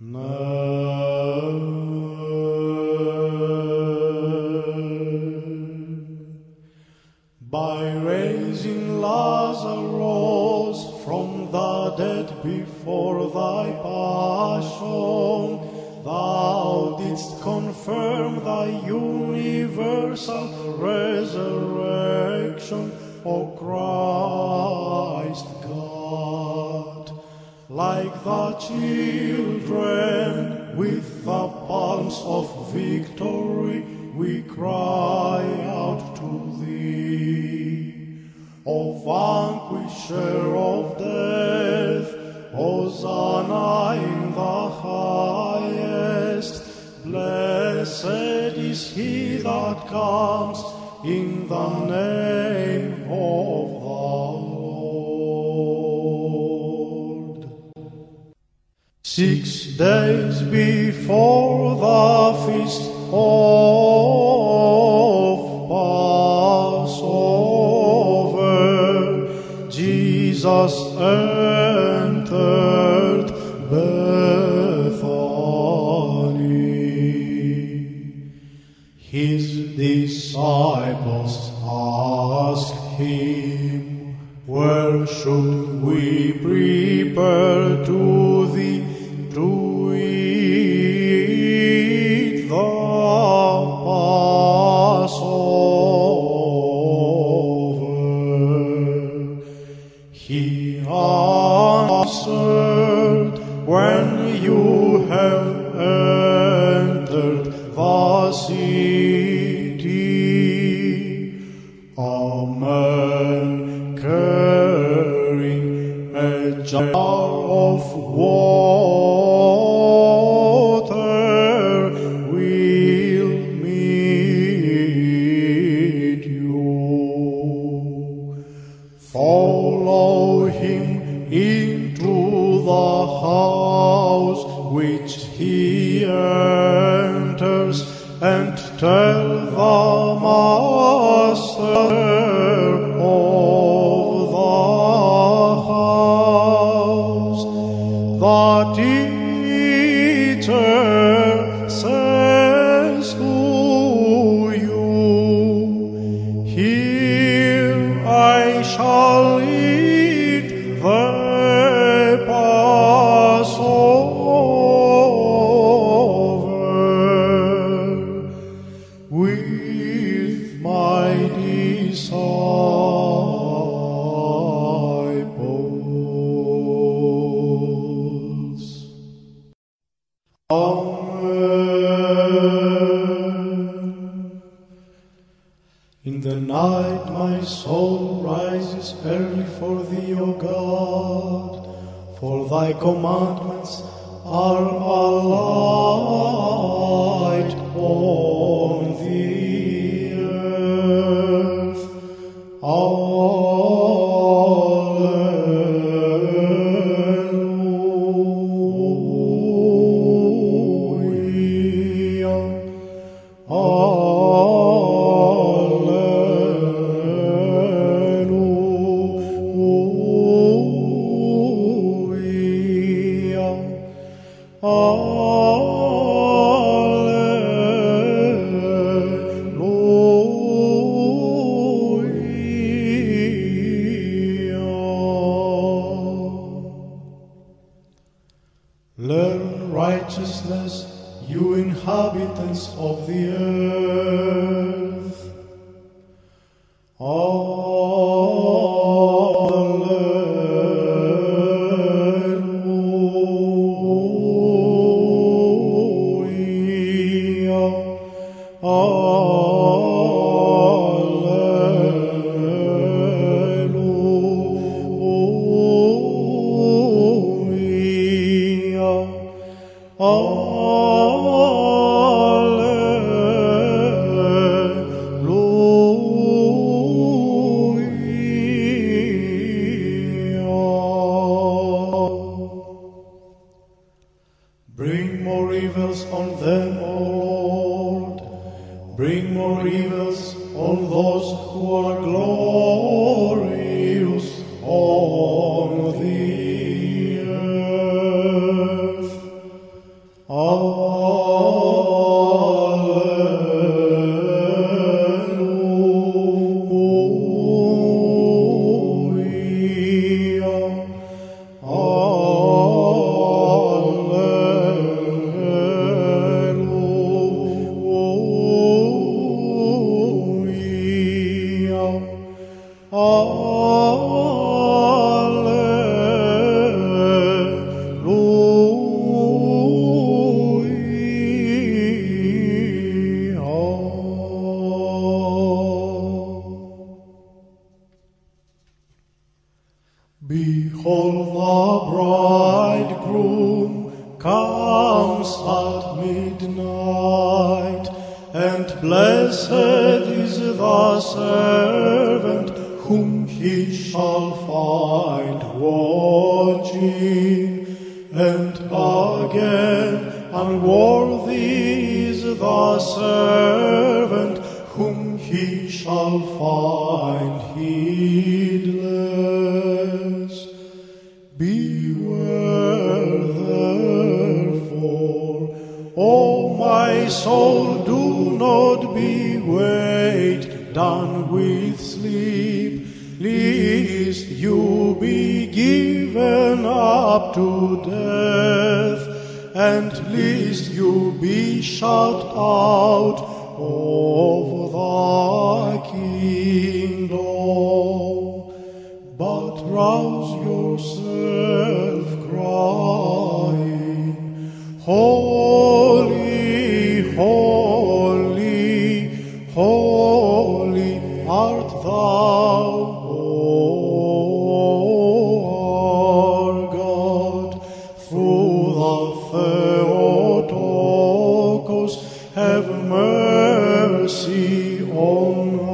By raising Lazarus from the dead before thy passion, thou didst confirm thy universal resurrection, O Christ God. Like the children with the palms of victory, we cry out to thee. O vanquisher of death, Hosanna in the highest. Blessed is he that comes in the name of the Lord. 6 days before the feast of Passover, Jesus entered Bethany. His disciples asked him, "Where should we prepare to thee to eat the Passover?" He answered, "When you have entered the city, a man carrying a jar of water will meet you. Follow him into the house which he enters, and tell the master of the house, the teacher says to you, here I shall eat the Passover with my disciples." Amen. In the night my soul rises early for thee, O God, for thy commandments are a light on the earth. Learn righteousness, you inhabitants of the earth. Alleluia. Bring more evils on them, O Lord. Bring more evils on those who are glorious on the earth. Behold, the bridegroom comes at midnight, and blessed is the servant whom he shall find watching. And again, unworthy is the servant whom he shall find heedless. My soul, do not be weighed down with sleep, lest you be given up to death, and lest you be shut out of the kingdom. But rouse yourself, crying, Holy, holy, holy art thou, O God. Through the Theotokos, have mercy on us.